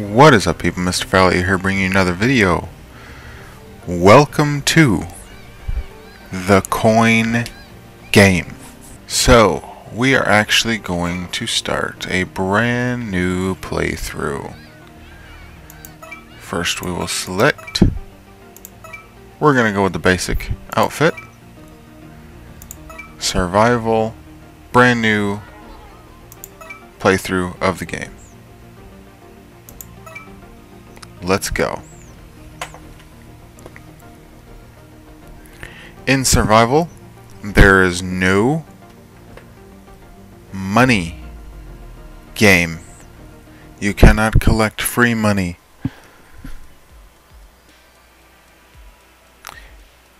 What is up, people? Mr. Fallior here, bringing you another video. Welcome to The Coin Game. So, we are actually going to start a brand new playthrough. First we will select. We're going to go with the basic outfit. Survival. Brand new playthrough of the game. Let's go. In survival, there is no money game. You cannot collect free money.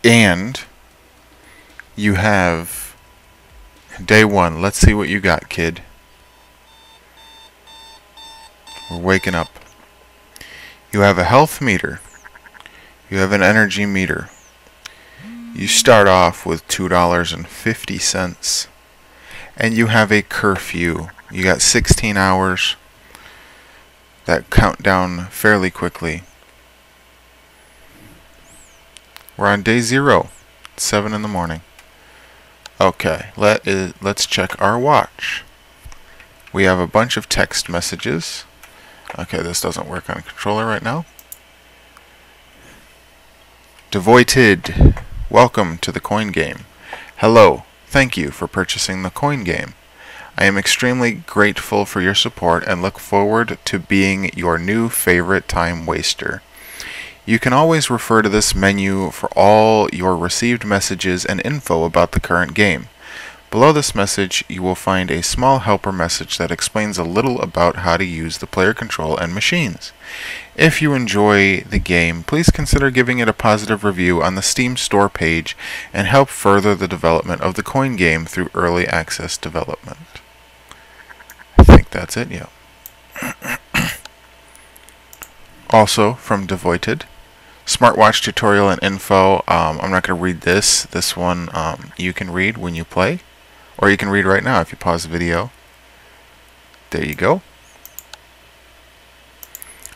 And you have day one. Let's see what you got, kid. We're waking up. You have a health meter. You have an energy meter. You start off with $2.50. And you have a curfew. You got 16 hours that count down fairly quickly. We're on day 0. It's 7 in the morning. Okay, let's check our watch. We have a bunch of text messages. Okay, this doesn't work on a controller right now. Devoided, welcome to the Coin Game. Hello, thank you for purchasing the Coin Game. I am extremely grateful for your support and look forward to being your new favorite time waster. You can always refer to this menu for all your received messages and info about the current game. Below this message, you will find a small helper message that explains a little about how to use the player control and machines. If you enjoy the game, please consider giving it a positive review on the Steam Store page and help further the development of the Coin Game through early access development. I think that's it, yeah. Also, from Devoided, smartwatch tutorial and info. I'm not going to read this. This one you can read when you play. Or you can read right now if you pause the video. There you go.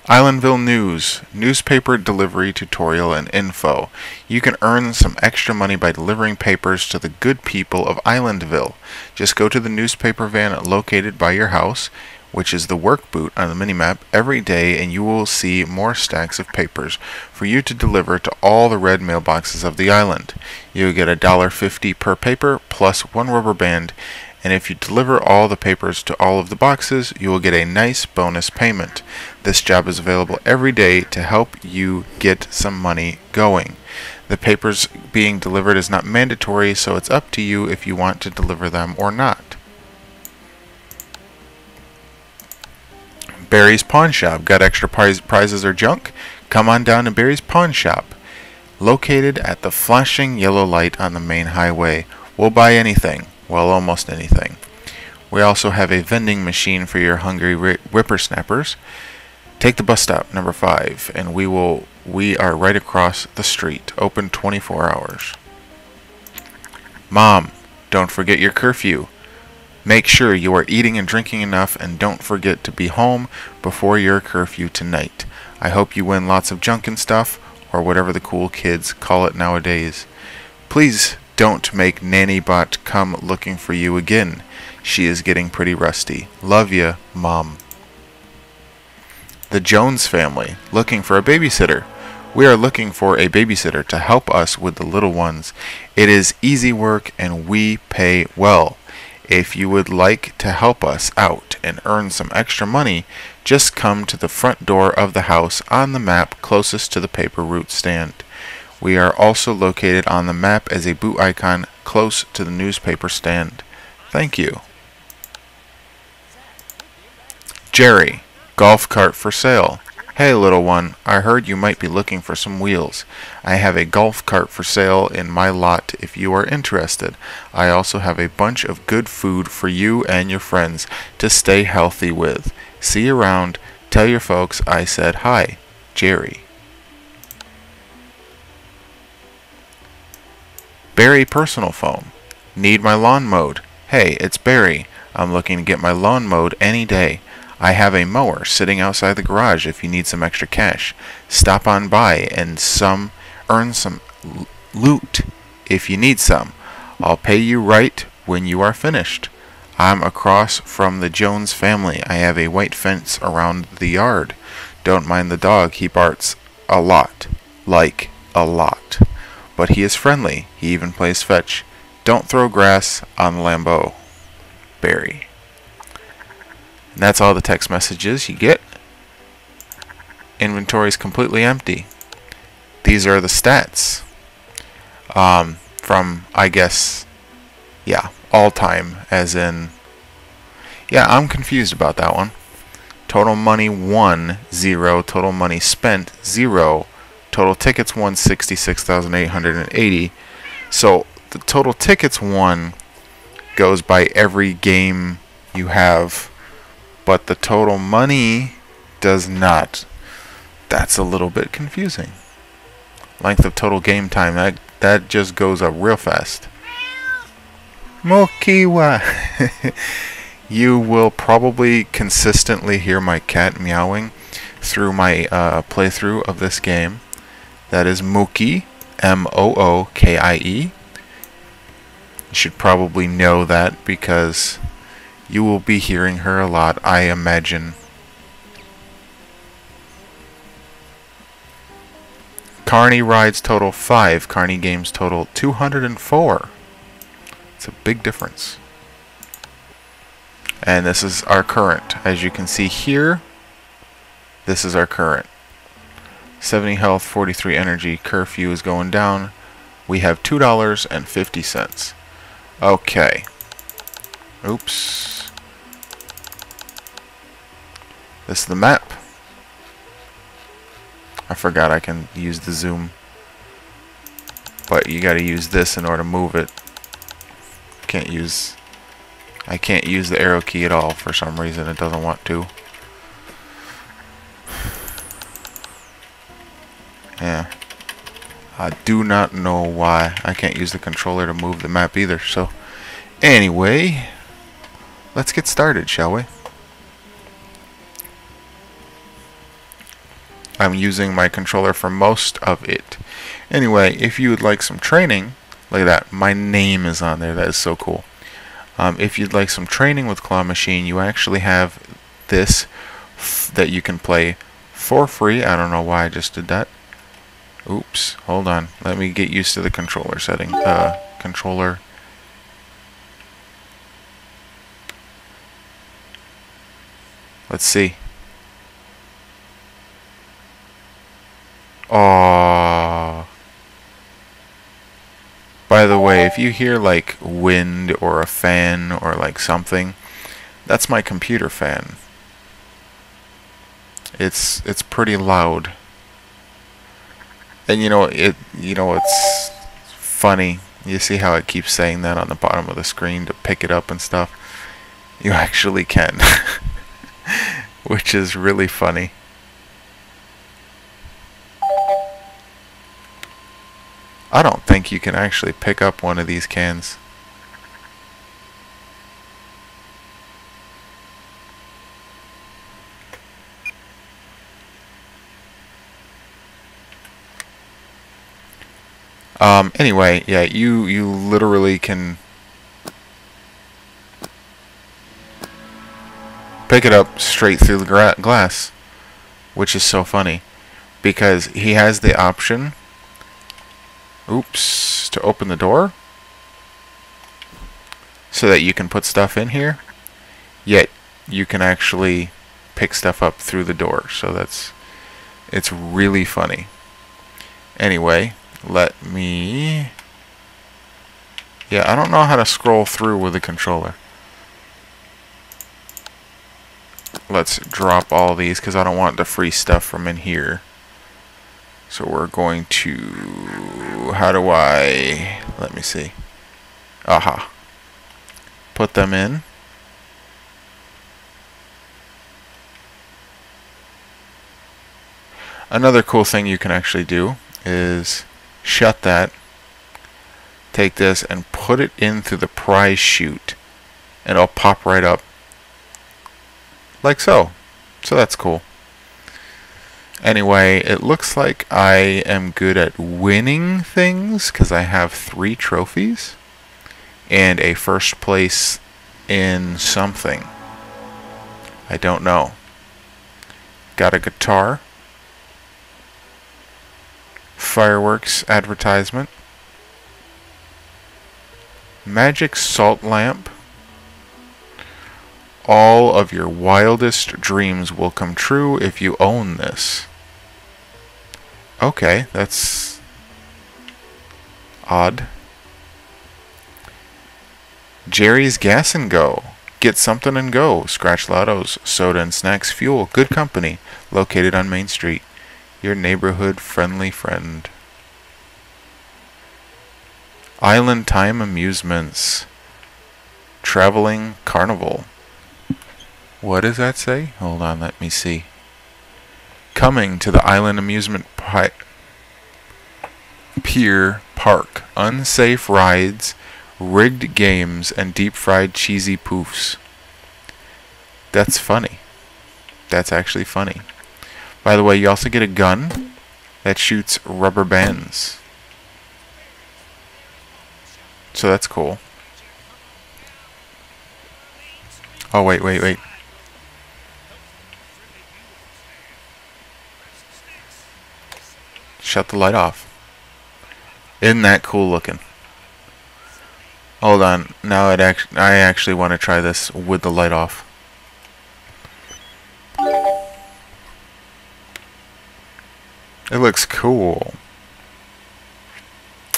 Islandville News. Newspaper delivery tutorial and info. You can earn some extra money by delivering papers to the good people of Islandville. Just go to the newspaper van located by your house, which is the work boot on the minimap, every day, and you will see more stacks of papers for you to deliver to all the red mailboxes of the island. You will get $1.50 per paper plus one rubber band, and if you deliver all the papers to all of the boxes, you will get a nice bonus payment. This job is available every day to help you get some money going. The papers being delivered is not mandatory, so it's up to you if you want to deliver them or not. Barry's Pawn Shop. Got extra prizes or junk? Come on down to Barry's Pawn Shop, located at the flashing yellow light on the main highway. We'll buy anything. Well, almost anything. We also have a vending machine for your hungry whippersnappers. Take the bus stop number 5, and we are right across the street. Open 24 hours. Mom, don't forget your curfew. Make sure you are eating and drinking enough, and don't forget to be home before your curfew tonight. I hope you win lots of junk and stuff, or whatever the cool kids call it nowadays. Please don't make Nanny Bot come looking for you again. She is getting pretty rusty. Love ya, Mom. The Jones family, looking for a babysitter. We are looking for a babysitter to help us with the little ones. It is easy work and we pay well. If you would like to help us out and earn some extra money, just come to the front door of the house on the map closest to the paper route stand. We are also located on the map as a boot icon close to the newspaper stand. Thank you. Jerry, golf cart for sale. Hey, little one, I heard you might be looking for some wheels. I have a golf cart for sale in my lot if you are interested. I also have a bunch of good food for you and your friends to stay healthy with. See you around. Tell your folks I said hi. Jerry. Barry personal phone. Need my lawn mowed. Hey, it's Barry. I'm looking to get my lawn mowed any day. I have a mower sitting outside the garage if you need some extra cash. Stop on by and earn some loot if you need some. I'll pay you right when you are finished. I'm across from the Jones family. I have a white fence around the yard. Don't mind the dog. He barks a lot. Like, a lot. But he is friendly. He even plays fetch. Don't throw grass on Lambeau. Barry. And that's all the text messages you get. Inventory is completely empty. These are the stats. From, I guess, yeah, all time, as in, yeah, I'm confused about that one. Total money, 1, 0. Total money spent, 0. Total tickets won, 66,880. So the total tickets won goes by every game you have, but the total money does not. That's a little bit confusing. Length of total game time, that just goes up real fast. Mookie. You will probably consistently hear my cat meowing through my playthrough of this game. That is Mookie, M-O-O-K-I-E. You should probably know that because you will be hearing her a lot, I imagine. Carney rides total 5. Carney games total 204. It's a big difference. And this is our current. As you can see here, this is our current. 70 health, 43 energy. Curfew is going down. We have $2.50. Okay. Oops. This is the map. I forgot I can use the zoom. But you gotta use this in order to move it. I can't use the arrow key at all for some reason. It doesn't want to. Yeah. I do not know why I can't use the controller to move the map either. So anyway, let's get started, shall we? I'm using my controller for most of it. Anyway, if you would like some training, look at that, my name is on there. That is so cool. If you'd like some training with Claw Machine, you actually have this that you can play for free. I don't know why I just did that. Oops, hold on. Let me get used to the controller setting. Controller. Let's see. Oh. By the way, if you hear like wind or a fan or like something, that's my computer fan. It's pretty loud. And you know it's funny. You see how it keeps saying that on the bottom of the screen to pick it up and stuff. You actually can. Which is really funny. I don't think you can actually pick up one of these cans. Anyway, yeah, you literally can pick it up straight through the glass, which is so funny because he has the option. Oops, to open the door so that you can put stuff in here, yet you can actually pick stuff up through the door. So it's really funny. Anyway, let me, yeah, I don't know how to scroll through with the controller. Let's drop all these because I don't want the free stuff from in here. So we're going to, how do I, let me see, aha, put them in, another cool thing you can actually do is shut that, take this and put it in through the prize chute, and it'll pop right up, like so. So that's cool. Anyway, it looks like I am good at winning things because I have 3 trophies and a first place in something. I don't know. Got a guitar. Fireworks advertisement. Magic salt lamp. All of your wildest dreams will come true if you own this. Okay, that's odd. Jerry's Gas and Go. Get something and go. Scratch lottos, soda and snacks, fuel, good company. Located on Main Street. Your neighborhood friendly friend. Island Time Amusements. Traveling Carnival. What does that say? Hold on, let me see. Coming to the Island Amusement Pier Park. Unsafe rides, rigged games, and deep-fried cheesy poofs. That's funny. That's actually funny. By the way, you also get a gun that shoots rubber bands. So that's cool. Oh, wait, wait, wait. Shut the light off. Isn't that cool looking? Hold on. Now I actually want to try this with the light off. It looks cool.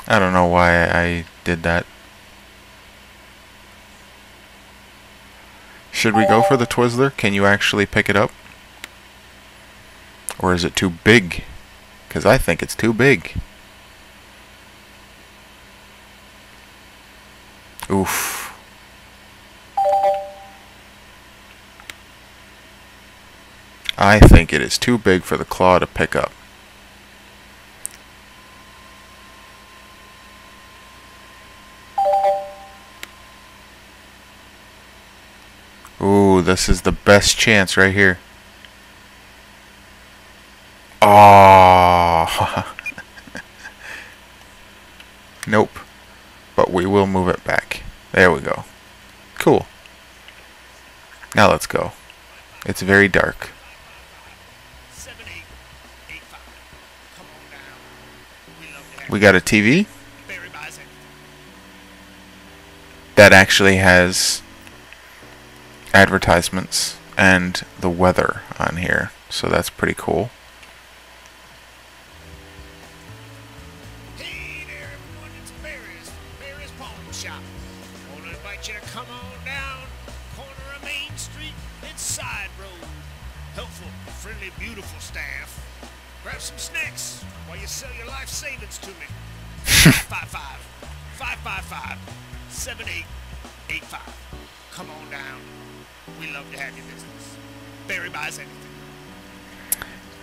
I don't know why I did that. Should we go for the Twizzler? Can you actually pick it up? Or is it too big? Because I think it's too big. Oof. I think it is too big for the claw to pick up. Ooh, this is the best chance right here. Oh. Nope. But we will move it back. There we go. Cool. Now let's go. It's very dark. We got a TV. That actually has advertisements and the weather on here. So that's pretty cool.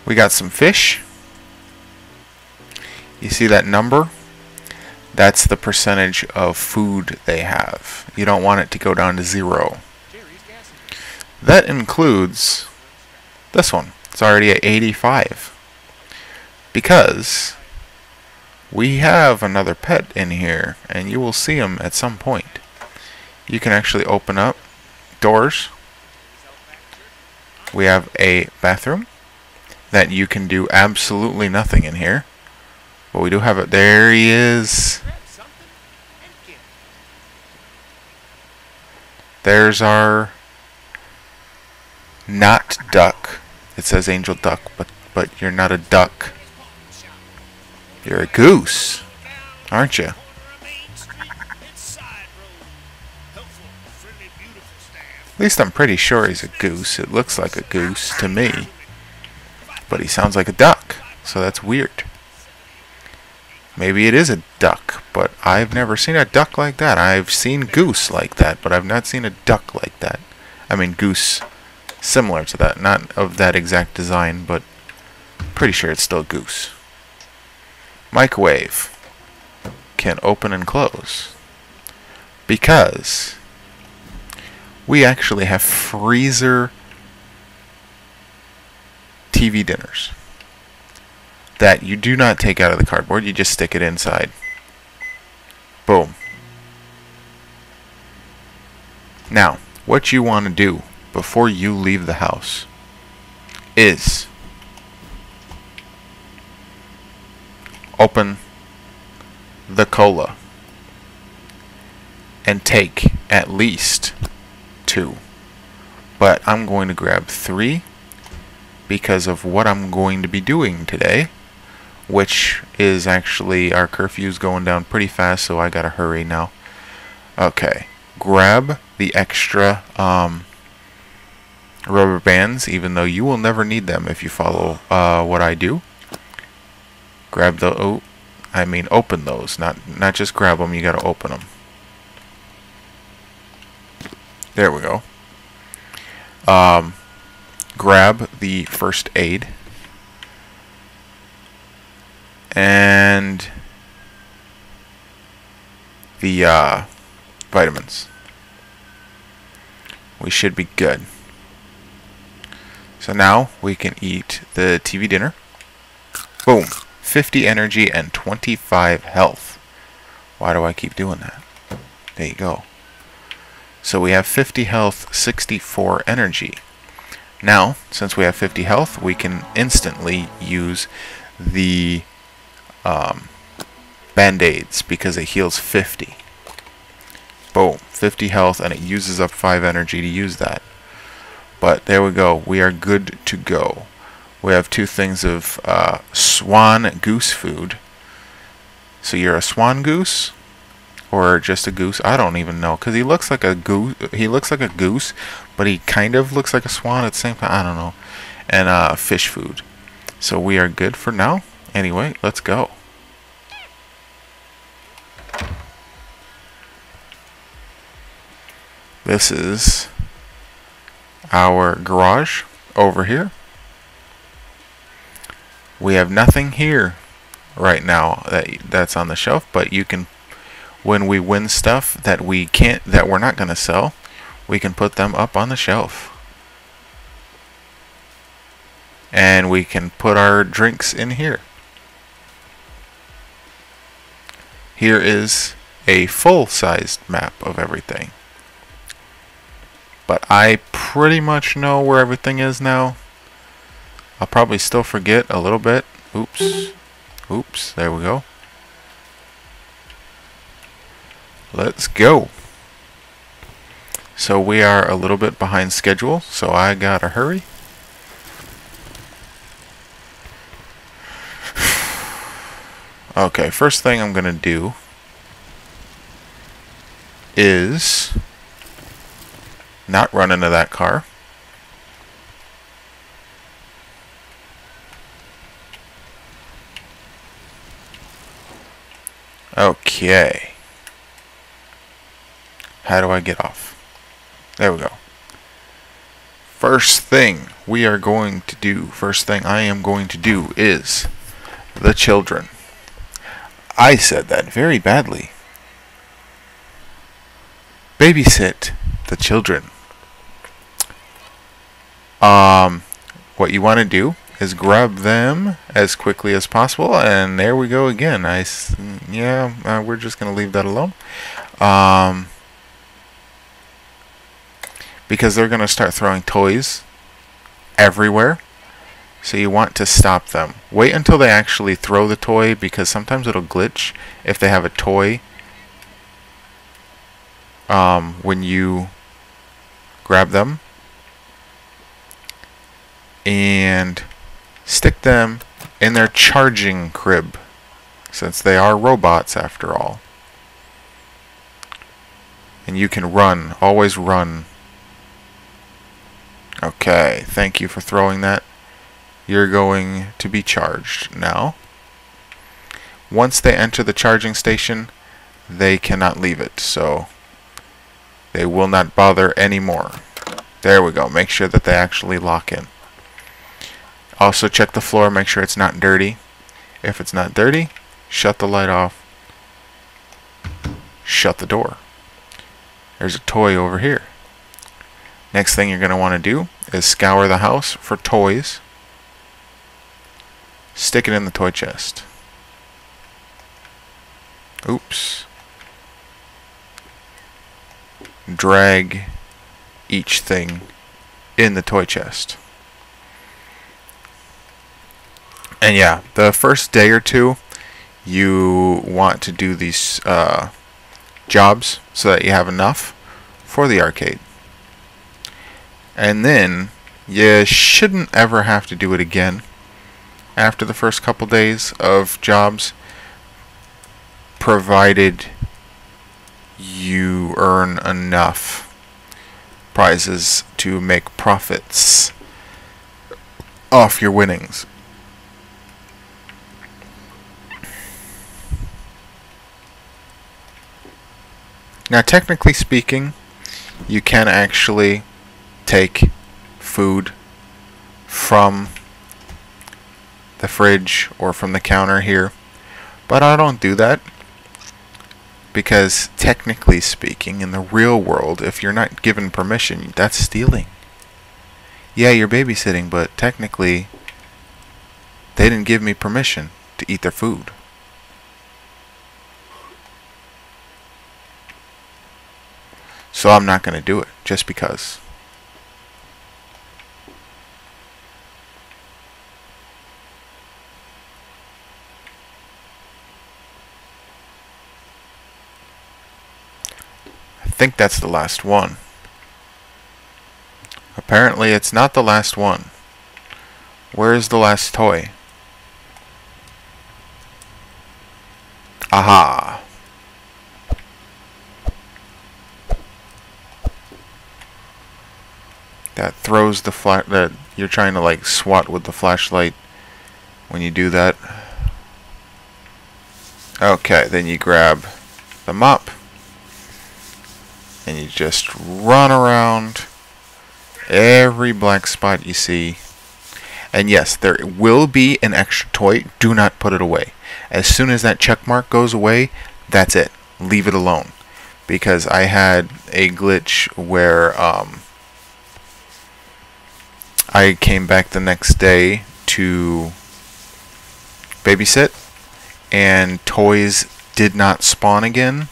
We got some fish. You see that number? That's the percentage of food they have. You don't want it to go down to 0. That includes this one. It's already at 85. Because we have another pet in here, and you will see them at some point. You can actually open up doors. We have a bathroom that you can do absolutely nothing in here. But we do have it. There he is. There's our not duck. It says Angel Duck, but you're not a duck. You're a goose, aren't you? At least I'm pretty sure he's a goose. It looks like a goose to me. But he sounds like a duck, so that's weird. Maybe it is a duck, but I've never seen a duck like that. I've seen goose like that, but I've not seen a duck like that. I mean, goose similar to that. Not of that exact design, but pretty sure it's still goose. Microwave can open and close. Because we actually have freezer TV dinners that you do not take out of the cardboard, you just stick it inside. Boom. Now, what you want to do before you leave the house is open the cola and take at least 2. But I'm going to grab 3 because of what I'm going to be doing today, which is actually our curfew's going down pretty fast, so I gotta hurry now. Okay, grab the extra rubber bands, even though you will never need them if you follow what I do. Grab the open those, not just grab them. You gotta open them. There we go. Grab the first aid and the vitamins. We should be good. So now we can eat the TV dinner. Boom. 50 energy and 25 health. Why do I keep doing that? There you go. So we have 50 health, 64 energy. Now, since we have 50 health, we can instantly use the band-aids because it heals 50. Boom, 50 health, and it uses up 5 energy to use that. But there we go, we are good to go. We have 2 things of swan goose food. So you're a swan goose or just a goose? I don't even know, because he looks like a goose. He looks like a goose, but he kind of looks like a swan at the same time. I don't know. And fish food. So we are good for now. Anyway, let's go. This is our garage over here. We have nothing here right now that's on the shelf, but you can, when we win stuff that we can't, that we're not going to sell, we can put them up on the shelf. And we can put our drinks in here. Here is a full-sized map of everything. But I pretty much know where everything is now. I'll probably still forget a little bit. Oops. Oops. There we go. Let's go. So we are a little bit behind schedule, so I gotta hurry. Okay, first thing I'm going to do is not run into that car. Okay. How do I get off? There we go. First thing we are going to do, first thing I am going to do is the children. I said that very badly. Babysit the children. What you want to do is grab them as quickly as possible, and there we go again. We're just going to leave that alone. Because they're going to start throwing toys everywhere. So you want to stop them. Wait until they actually throw the toy, because sometimes it'll glitch if they have a toy when you grab them. And stick them in their charging crib, since they are robots after all. And you can run. Always run. Okay, thank you for throwing that. You're going to be charged now. Once they enter the charging station, they cannot leave it, so they will not bother anymore. There we go. Make sure that they actually lock in. Also check the floor, make sure it's not dirty. If it's not dirty, shut the light off. Shut the door. There's a toy over here. Next thing you're going to want to do is scour the house for toys. Stick it in the toy chest. Oops. Drag each thing in the toy chest. And yeah, the first day or two you want to do these jobs so that you have enough for the arcade. And then you shouldn't ever have to do it again after the first couple days of jobs, provided you earn enough prizes to make profits off your winnings. Now, technically speaking, you can actually take food from the fridge or from the counter here, but I don't do that because, technically speaking, in the real world, if you're not given permission, that's stealing. Yeah, you're babysitting, but technically, they didn't give me permission to eat their food. So I'm not going to do it, just because. I think that's the last one. Apparently it's not the last one. Where is the last toy? Aha! That throws the flash that you're trying to like swat with the flashlight when you do that. Okay, then you grab the mop and you just run around every black spot you see. And yes, there will be an extra toy. Do not put it away. As soon as that check mark goes away, that's it. Leave it alone. Because I had a glitch where I came back the next day to babysit, and toys did not spawn again,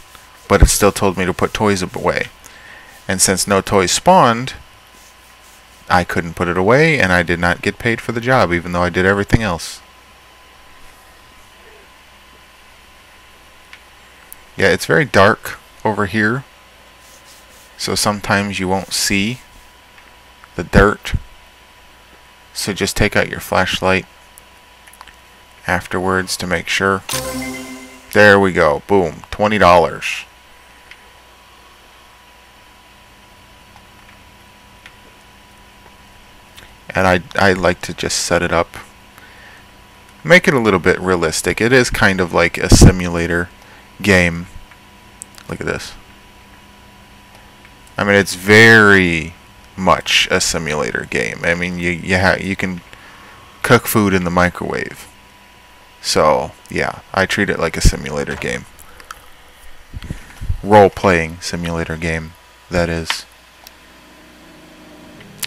but it still told me to put toys away. And since no toys spawned, I couldn't put it away, and I did not get paid for the job, even though I did everything else. Yeah, it's very dark over here, so sometimes you won't see the dirt. So just take out your flashlight afterwards to make sure. There we go. Boom. $20. And I like to just set it up. Make it a little bit realistic. It is kind of like a simulator game. Look at this. I mean, it's very much a simulator game. I mean, you can cook food in the microwave. So yeah, I treat it like a simulator game. Role-playing simulator game, that is.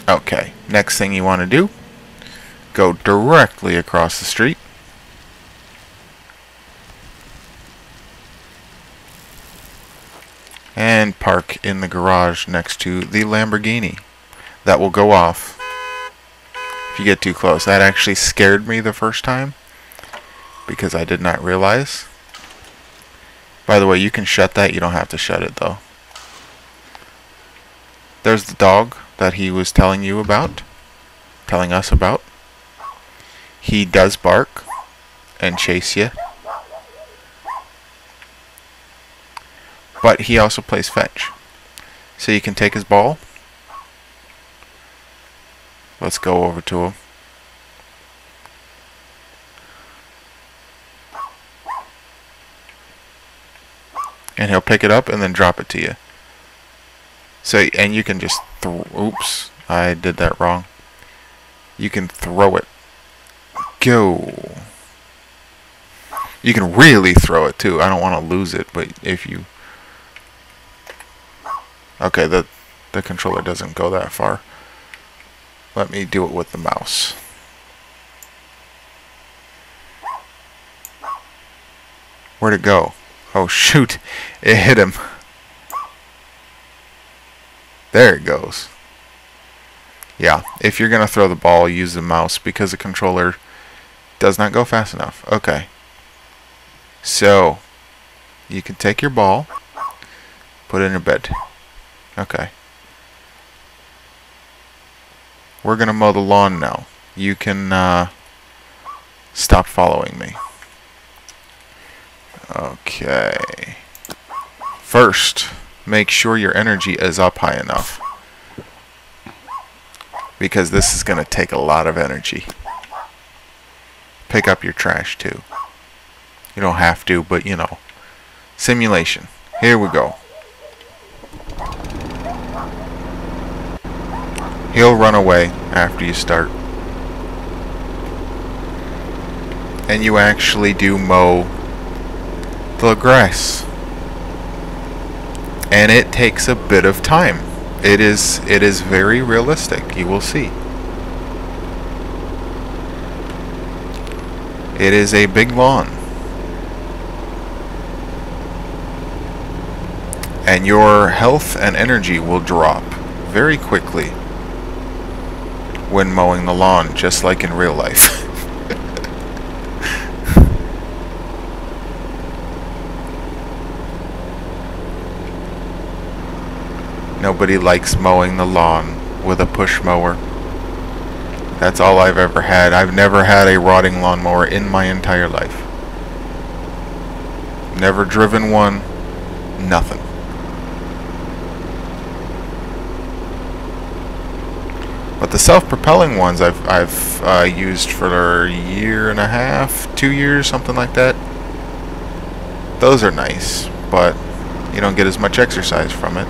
Okay, next thing you want to do, go directly across the street. And park in the garage next to the Lamborghini. That will go off if you get too close. That actually scared me the first time because I did not realize. By the way, you can shut that. You don't have to shut it, though. There's the dog that he was telling you about, telling us about. He does bark and chase you. But he also plays fetch. So you can take his ball. Let's go over to him. And he'll pick it up and then drop it to you. So, and you can just oops, I did that wrong. You can throw it. Go. You can really throw it too. I don't want to lose it, but if you... Okay, the controller doesn't go that far. Let me do it with the mouse. Where'd it go? Oh, shoot. It hit him. There it goes. Yeah, if you're going to throw the ball, use the mouse because the controller does not go fast enough. Okay. So, you can take your ball, put it in your bed. Okay. We're going to mow the lawn now. You can stop following me. Okay. First, make sure your energy is up high enough. Because this is going to take a lot of energy. Pick up your trash too. You don't have to, but you know. Simulation. Here we go. He'll run away after you start. And you actually do mow the grass. And it takes a bit of time. It is very realistic, you will see. It is a big lawn. And your health and energy will drop very quickly when mowing the lawn, just like in real life. Nobody likes mowing the lawn with a push mower. That's all I've ever had. I've never had a rotting lawnmower in my entire life. Never driven one. Nothing. But the self-propelling ones I've used for a year and a half, 2 years, something like that. Those are nice, but you don't get as much exercise from it.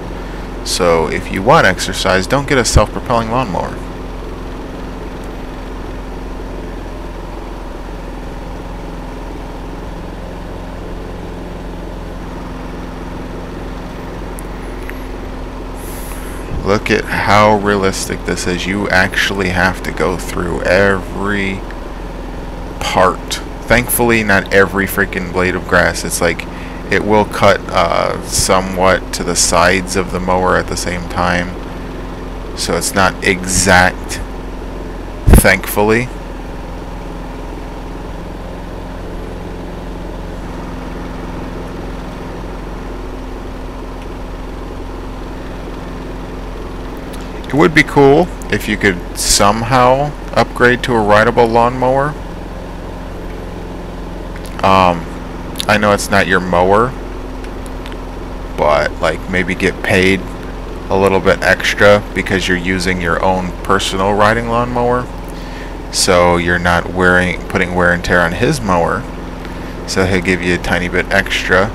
So if you want exercise, don't get a self-propelling lawnmower. Look at how realistic this is. You actually have to go through every part. Thankfully, not every freaking blade of grass. It's like it will cut somewhat to the sides of the mower at the same time, so it's not exact, thankfully. It would be cool if you could somehow upgrade to a rideable lawnmower. I know it's not your mower, but like maybe get paid a little bit extra because you're using your own personal riding lawnmower, so you're not putting wear and tear on his mower, so he'll give you a tiny bit extra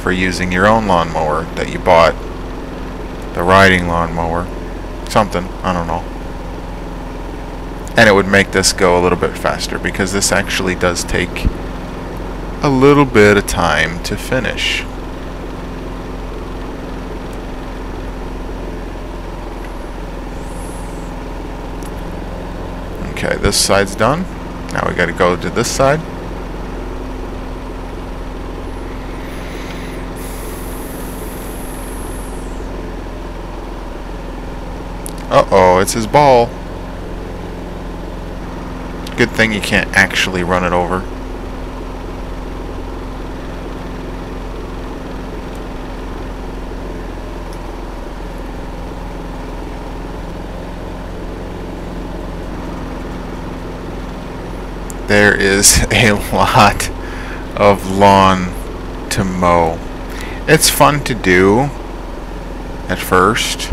for using your own lawnmower that you bought, the riding lawnmower, something, I don't know. And it would make this go a little bit faster because this actually does take a little bit of time to finish. Okay, this side's done. Now we gotta go to this side. Uh-oh, it's his ball. Good thing you can't actually run it over. There is a lot of lawn to mow. It's fun to do at first,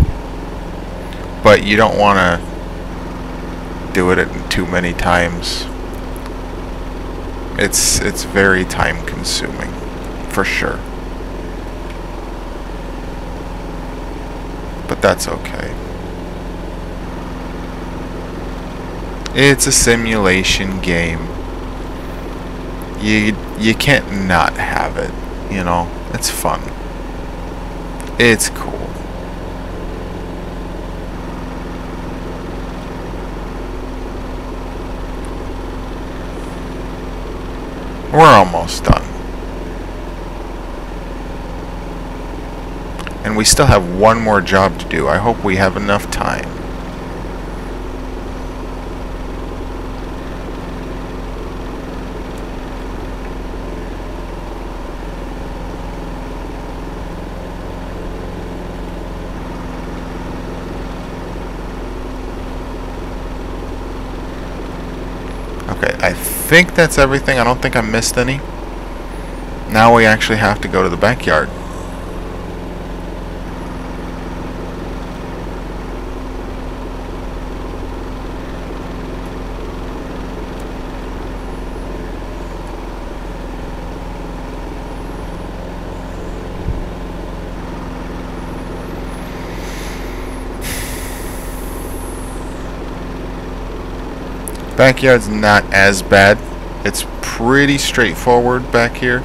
but you don't want to do it too many times. It's very time consuming, for sure. But that's okay. It's a simulation game. You can't not have it, you know. It's fun. It's cool. We're almost done. and we still have one more job to do. I hope we have enough time. I think that's everything. I don't think I missed any. Now we actually have to go to the backyard. Backyard's not as bad. It's pretty straightforward back here.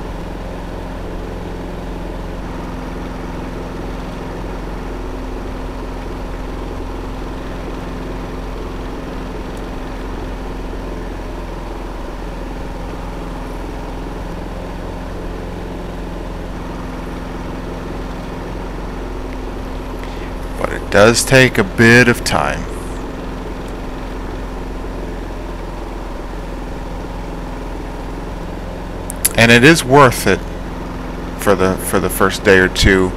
But it does take a bit of time. And it is worth it for the first day or two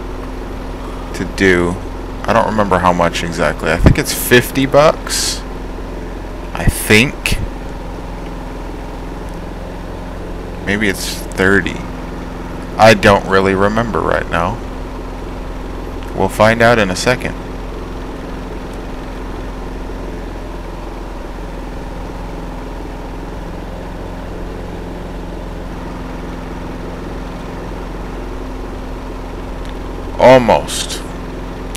to do. I don't remember how much exactly. I think it's $50. I think. Maybe it's 30. I don't really remember right now. We'll find out in a second. Almost.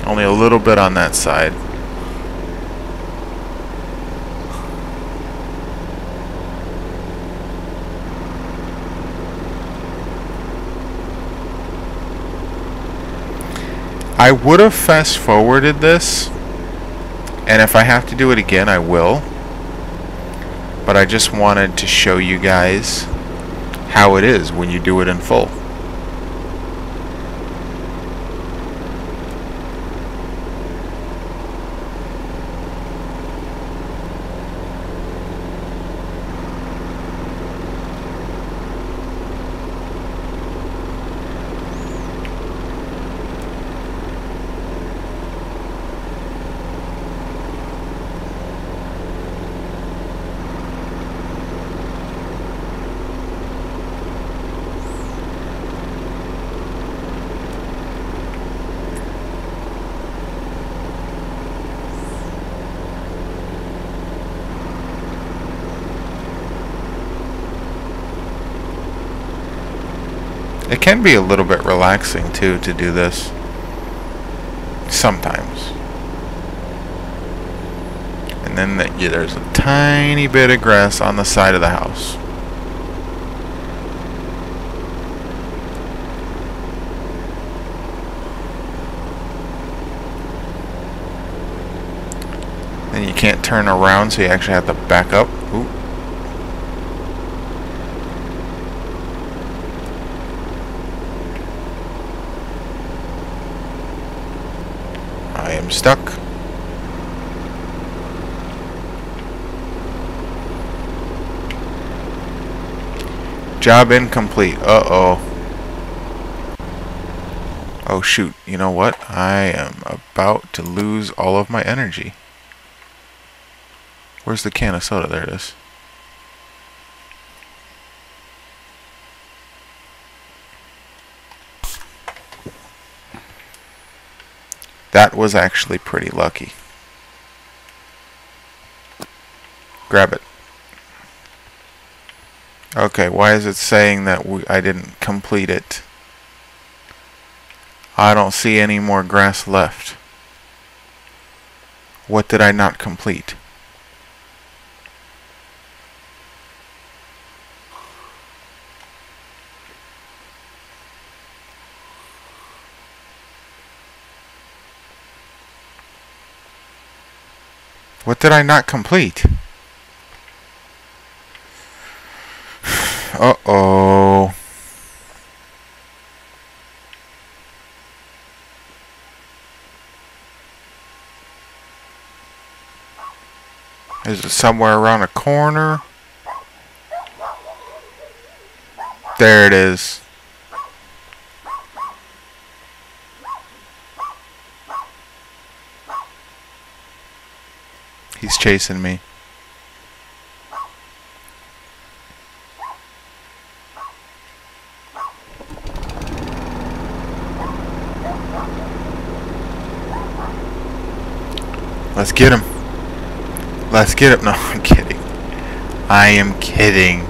Only a little bit on that side. I would have fast forwarded this, and if I have to do it again, I will. But I just wanted to show you guys how it is when you do it in full. It can be a little bit relaxing, too, to do this. Sometimes. And then there's a tiny bit of grass on the side of the house. And you can't turn around, so you actually have to back up. Ooh. Stuck. Job incomplete. Uh-oh. Oh, shoot. You know what? I am about to lose all of my energy. Where's the can of soda? There it is. That was actually pretty lucky. Grab it. Okay, why is it saying that I didn't complete it? I don't see any more grass left. What did I not complete? What did I not complete? Uh-oh. it somewhere around a corner? There it is. He's chasing me. Let's get him. Let's get him. No, I'm kidding. I am kidding.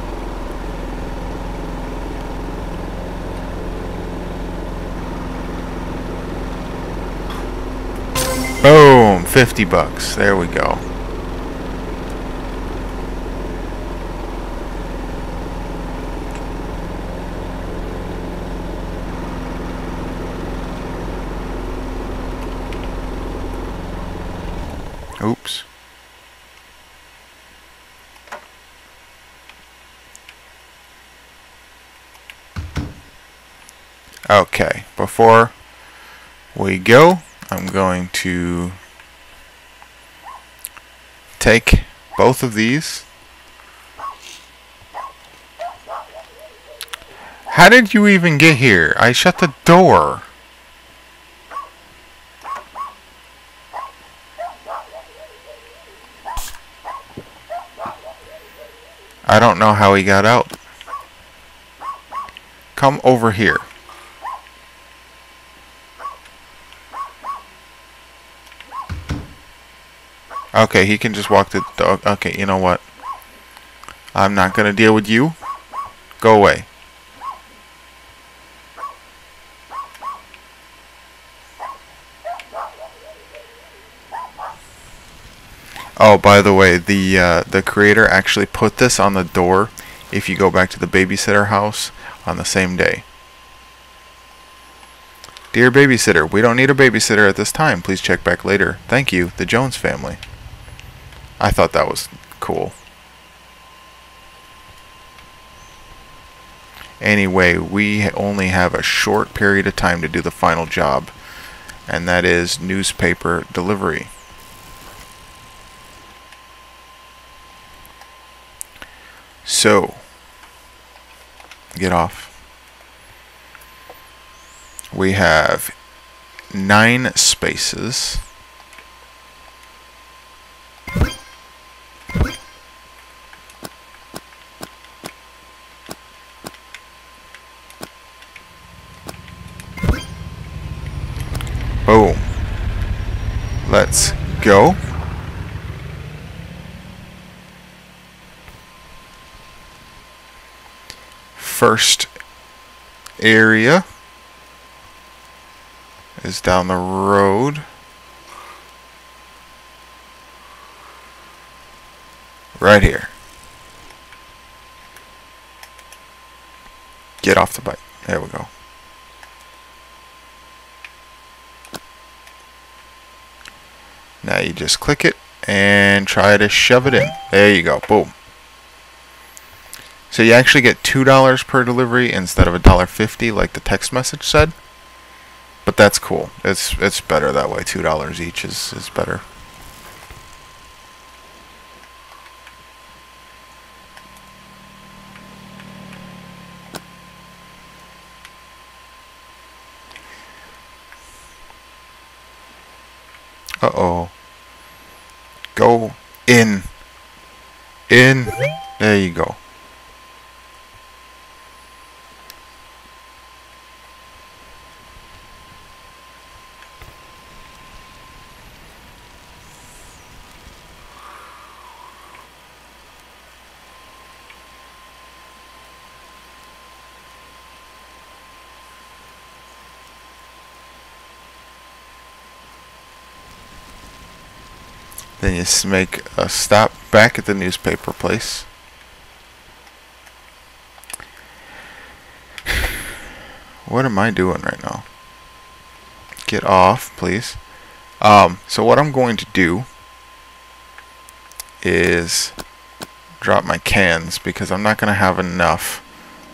Boom. $50. There we go. Oops. Okay, before we go, I'm going to take both of these. How did you even get here? I shut the door. I don't know how he got out. Come over here. Okay, he can just walk the dog. Okay, you know what? I'm not going to deal with you. Go away. Oh, by the way, the creator actually put this on the door if you go back to the babysitter house on the same day. Dear babysitter, we don't need a babysitter at this time. Please check back later. Thank you, the Jones family. I thought that was cool. Anyway, we only have a short period of time to do the final job, and that is newspaper delivery. So, get off. We have 9 spaces. Boom. Let's go. First area is down the road, right here. Get off the bike. There we go. Now you just click it and try to shove it in. There you go. Boom. So you actually get $2 per delivery instead of $1.50 like the text message said. But that's cool. It's better that way. $2 each is better. Uh-oh. Go in. In. There you go. Then you make a stop back at the newspaper place. What am I doing right now? Get off, please. So what I'm going to do is drop my cans because I'm not going to have enough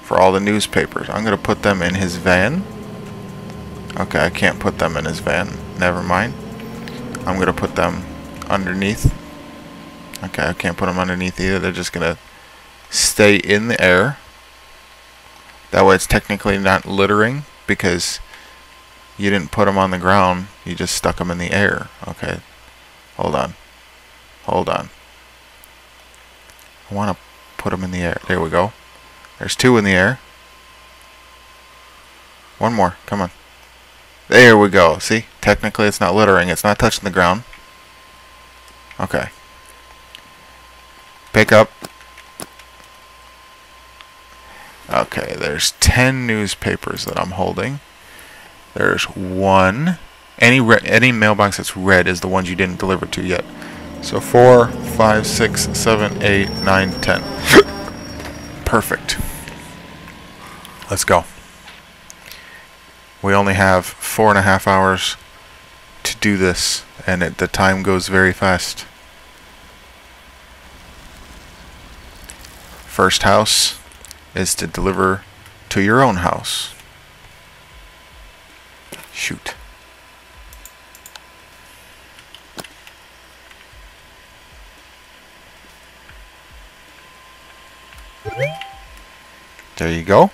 for all the newspapers. I'm going to put them in his van. Okay, I can't put them in his van. Never mind. I'm going to put them underneath Okay, I can't put them underneath either. They're just going to stay in the air. That way it's technically not littering because you didn't put them on the ground. You just stuck them in the air. Okay, hold on. Hold on. I want to put them in the air. There we go. There's two in the air. One more. Come on. There we go. See? Technically it's not littering. It's not touching the ground. Okay. Pick up. Okay, there's 10 newspapers that I'm holding. There's one. Any mailbox that's red is the ones you didn't deliver to yet. So 4, 5, 6, 7, 8, 9, 10. Perfect. Let's go. We only have 4.5 hours to do this, and the time goes very fast. First house is to deliver to your own house. Shoot. There you go.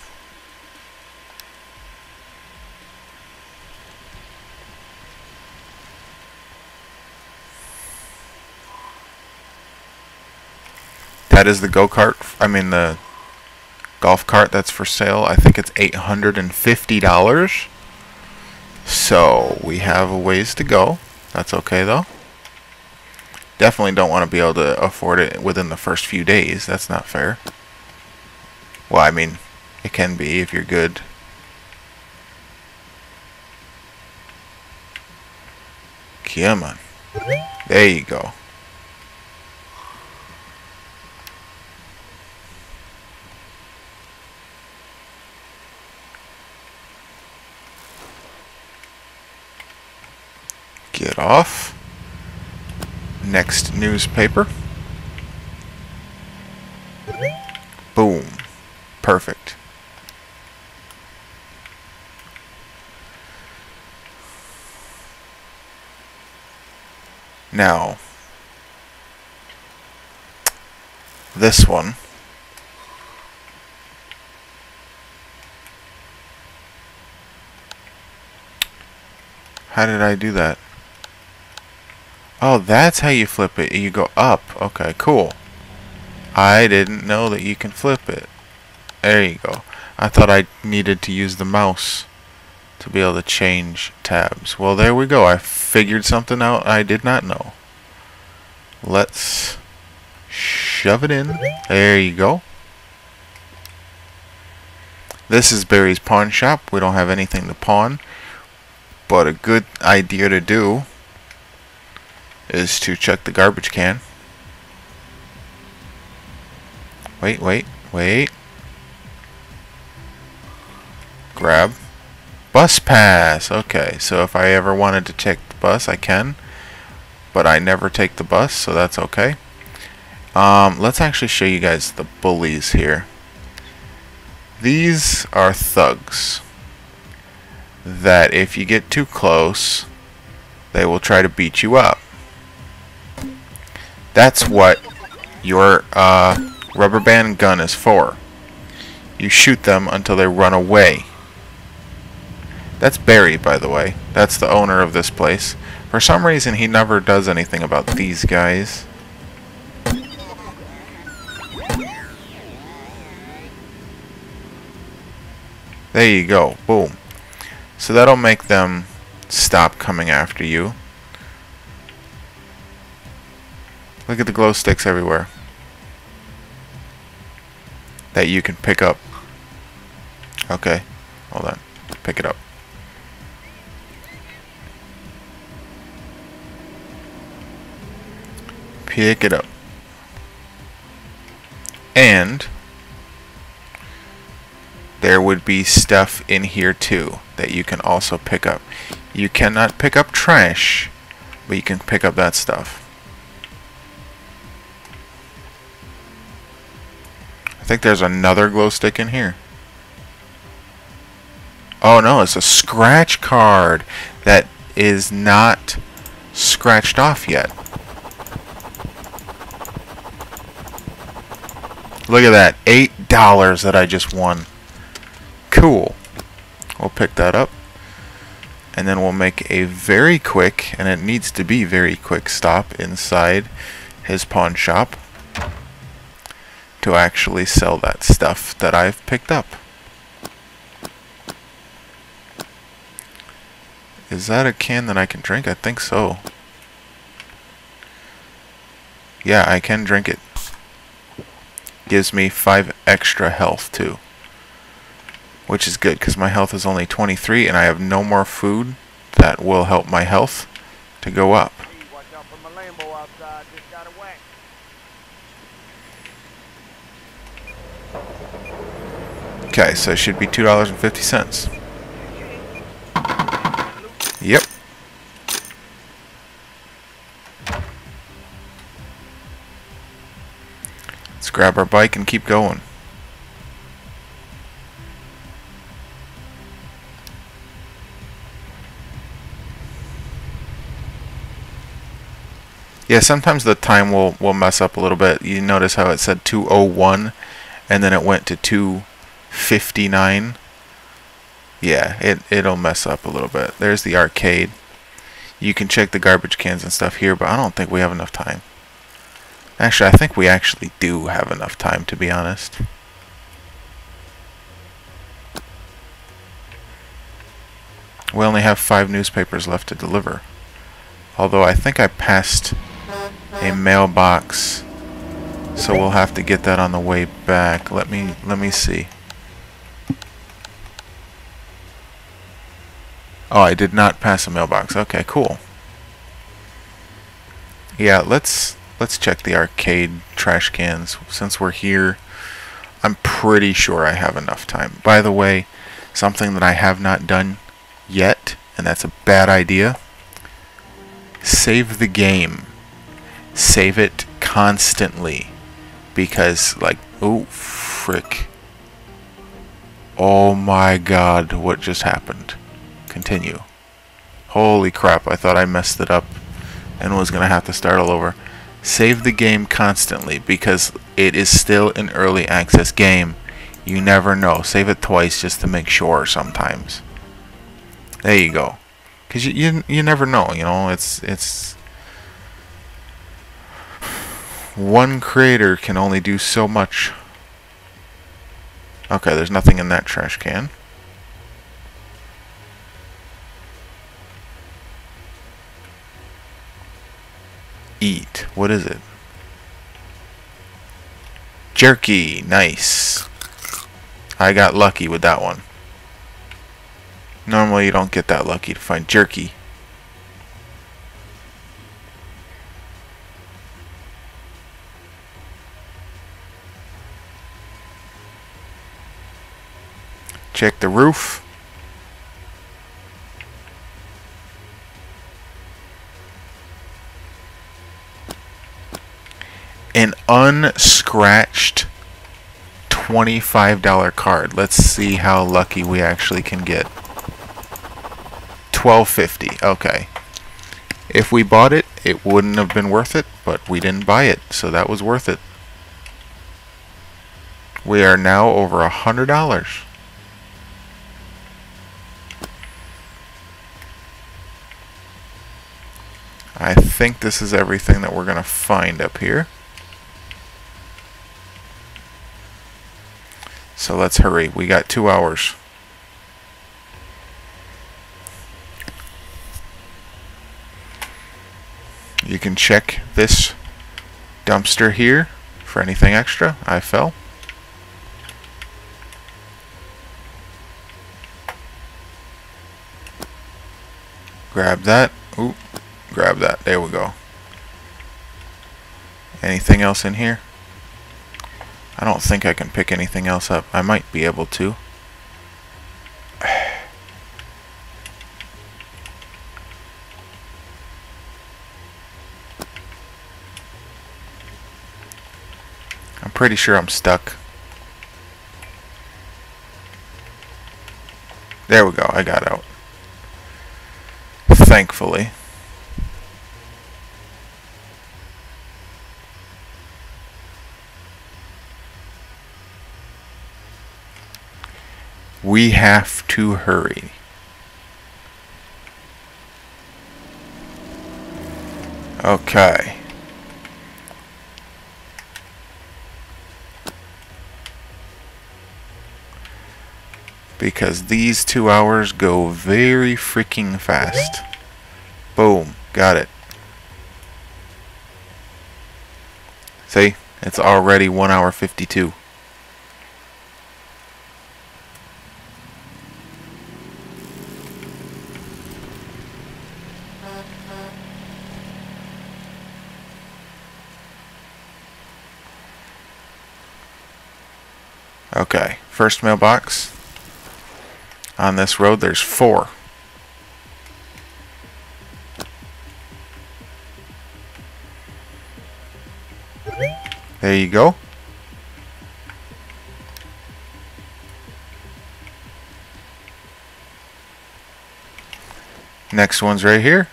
That is the go-kart, I mean the golf cart that's for sale. I think it's $850. So we have a ways to go. That's okay though. Definitely don't want to be able to afford it within the first few days. That's not fair. Well, I mean, it can be if you're good. Come on. There you go. Get off. Next newspaper. Boom. Perfect. Now, this one. How did I do that? Oh, that's how you flip it. You go up. Okay, cool. I didn't know that you can flip it. There you go. I thought I needed to use the mouse to be able to change tabs. Well, there we go. I figured something out I did not know. Let's shove it in. There you go. This is Barry's Pawn Shop. We don't have anything to pawn, but a good idea to do is to check the garbage can. Wait, wait, wait. Grab. Bus pass. Okay, so if I ever wanted to take the bus, I can. But I never take the bus, so that's okay. Let's actually show you guys the bullies here. These are thugs that if you get too close, they will try to beat you up. That's what your rubber band gun is for. You shoot them until they run away. That's Barry, by the way. That's the owner of this place. For some reason, he never does anything about these guys. There you go. Boom. So that'll make them stop coming after you. Look at the glow sticks everywhere that you can pick up. Okay, hold on. Pick it up. Pick it up. And there would be stuff in here too that you can also pick up. You cannot pick up trash, but you can pick up that stuff. I think there's another glow stick in here. Oh no, it's a scratch card that is not scratched off yet. Look at that, $8 that I just won. Cool. We'll pick that up. And then we'll make a very quick, and it needs to be very quick, stop inside his pawn shop to actually sell that stuff that I've picked up. Is that a can that I can drink? I think so. Yeah, I can drink it. Gives me 5 extra health too, which is good because my health is only 23 and I have no more food that will help my health to go up. Watch out for my Lambeau outside. Just got away. Okay, so it should be $2.50. Yep. Let's grab our bike and keep going. Yeah, sometimes the time will mess up a little bit. You notice how it said 2:01 and then it went to 2:59. Yeah, it'll mess up a little bit. There's the arcade. You can check the garbage cans and stuff here, but I don't think we have enough time. Actually, I think we actually do have enough time, to be honest. We only have 5 newspapers left to deliver. Although I think I passed a mailbox, so we'll have to get that on the way back. Let me see. Oh, I did not pass a mailbox. Okay, cool. Yeah, let's check the arcade trash cans. Since we're here, I'm pretty sure I have enough time. By the way, something that I have not done yet, and that's a bad idea, save the game. Save it constantly. Because, like, oh, frick. Oh my god, what just happened? Continue. Holy crap, I thought I messed it up and was going to have to start all over. Save the game constantly because it is still an early access game. You never know. Save it twice just to make sure sometimes. There you go. Because you never know, you know. It's one creator can only do so much. Okay, there's nothing in that trash can. Eat. What is it? Jerky. Nice. I got lucky with that one. Normally you don't get that lucky to find jerky. Check the roof. An unscratched $25 card. Let's see how lucky we actually can get. $12.50. Okay. If we bought it, it wouldn't have been worth it, but we didn't buy it, so that was worth it. We are now over $100. I think this is everything that we're going to find up here. So let's hurry. We got 2 hours. You can check this dumpster here for anything extra. I fell. Grab that. Oop. Grab that. There we go. Anything else in here? I don't think I can pick anything else up. I might be able to. I'm pretty sure I'm stuck. There we go. I got out. Thankfully. We have to hurry. Okay. Because these 2 hours go very freaking fast. Boom. Got it. See? It's already 1 hour 52. Okay, first mailbox. On this road, there's 4. There you go. Next one's right here.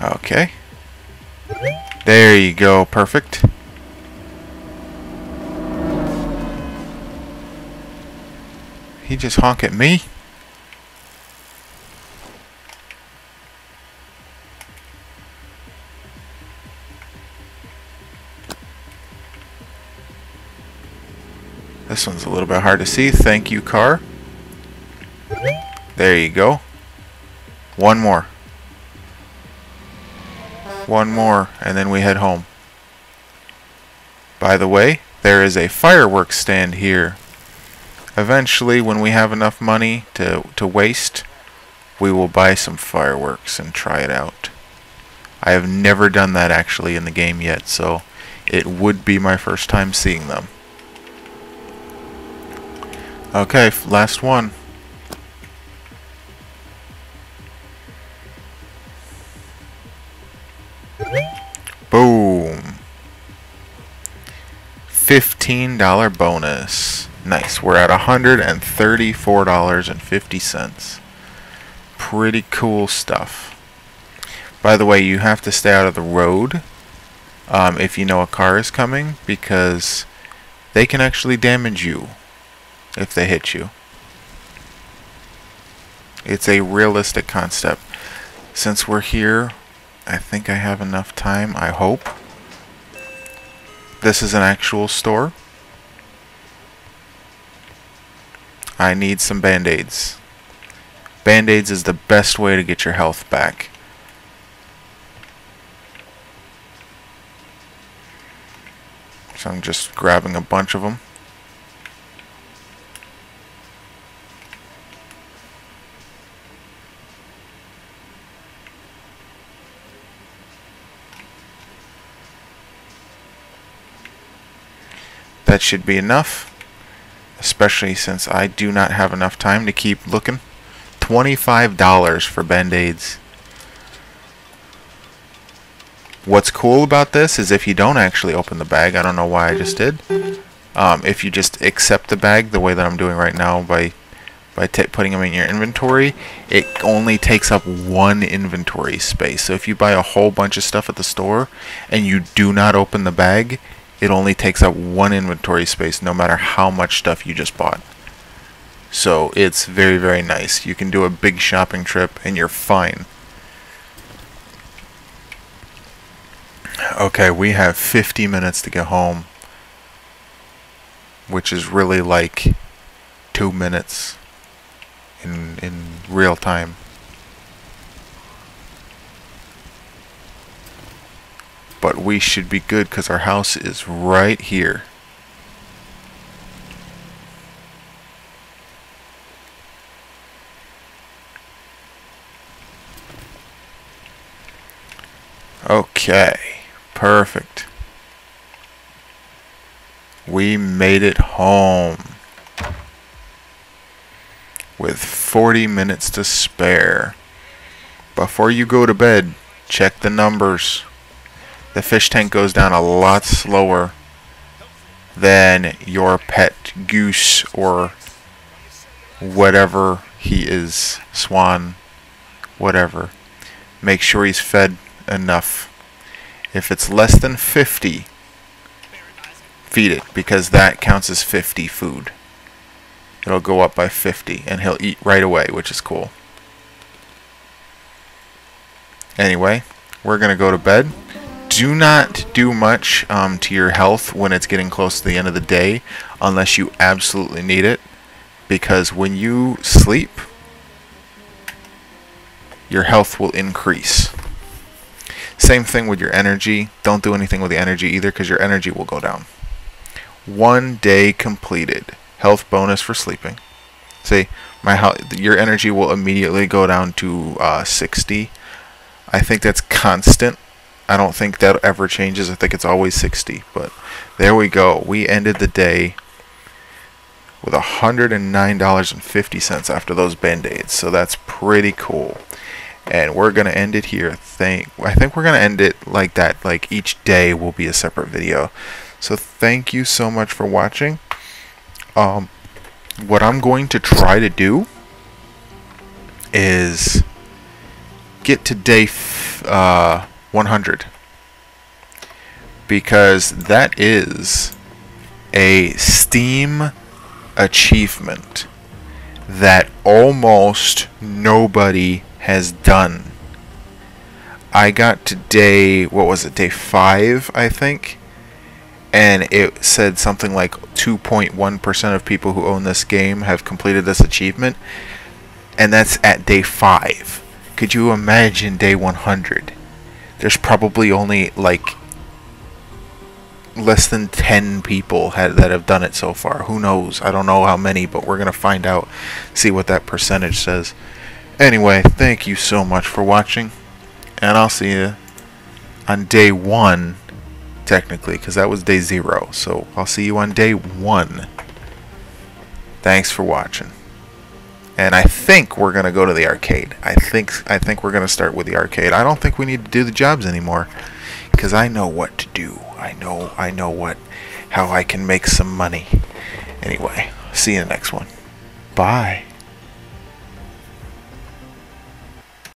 Okay. There you go. Perfect. He just honk at me. This one's a little bit hard to see. Thank you, car. There you go. One more. One more, and then we head home. By the way, there is a fireworks stand here. Eventually, when we have enough money to waste, we will buy some fireworks and try it out. I have never done that actually in the game yet, so it would be my first time seeing them. Okay, last one. Boom. $15 bonus. Nice. We're at $134.50. Pretty cool stuff. By the way, you have to stay out of the road if you know a car is coming, because they can actually damage you if they hit you. It's a realistic concept. Since we're here, I think I have enough time, I hope. This is an actual store. I need some Band-Aids. Band-Aids is the best way to get your health back. So I'm just grabbing a bunch of them. That should be enough, especially since I do not have enough time to keep looking. $25 for Band-Aids. What's cool about this is if you don't actually open the bag, I don't know why I just did, if you just accept the bag the way that I'm doing right now by putting them in your inventory, it only takes up 1 inventory space. So if you buy a whole bunch of stuff at the store and you do not open the bag, it only takes up 1 inventory space no matter how much stuff you just bought. So it's very, very nice. You can do a big shopping trip and you're fine. Okay, we have 50 minutes to get home, which is really like 2 minutes in real time. But we should be good because our house is right here. Okay, perfect. We made it home with 40 minutes to spare. Before you go to bed, check the numbers. The fish tank goes down a lot slower than your pet goose or whatever he is, swan, whatever. make sure he's fed enough. If it's less than 50, feed it, because that counts as 50 food. It'll go up by 50, and he'll eat right away, which is cool. Anyway, we're going to go to bed. Do not do much to your health when it's getting close to the end of the day, unless you absolutely need it. Because when you sleep, your health will increase. Same thing with your energy. Don't do anything with the energy either, because your energy will go down. 1 day completed. Health bonus for sleeping. See, your energy will immediately go down to 60. I think that's constant. I don't think that ever changes. I think it's always 60. But there we go. We ended the day with $109.50 after those band-aids, so that's pretty cool. And we're gonna end it here. I think we're gonna end it like that. Like each day will be a separate video. So thank you so much for watching. What I'm going to try to do is get to day 100, because that is a Steam achievement that almost nobody has done. I got to day, what was it, day 5, I think, and it said something like 2.1% of people who own this game have completed this achievement, and that's at day 5. Could you imagine day 100? There's probably only like less than 10 people that have done it so far. Who knows? I don't know how many, but we're gonna find out, see what that percentage says. Anyway, thank you so much for watching, and I'll see you on day 1, technically, because that was day 0, so I'll see you on day 1. Thanks for watching. And I think we're gonna go to the arcade. I think we're gonna start with the arcade. I don't think we need to do the jobs anymore, because I know what to do. I know how I can make some money. Anyway, see you in the next one. Bye.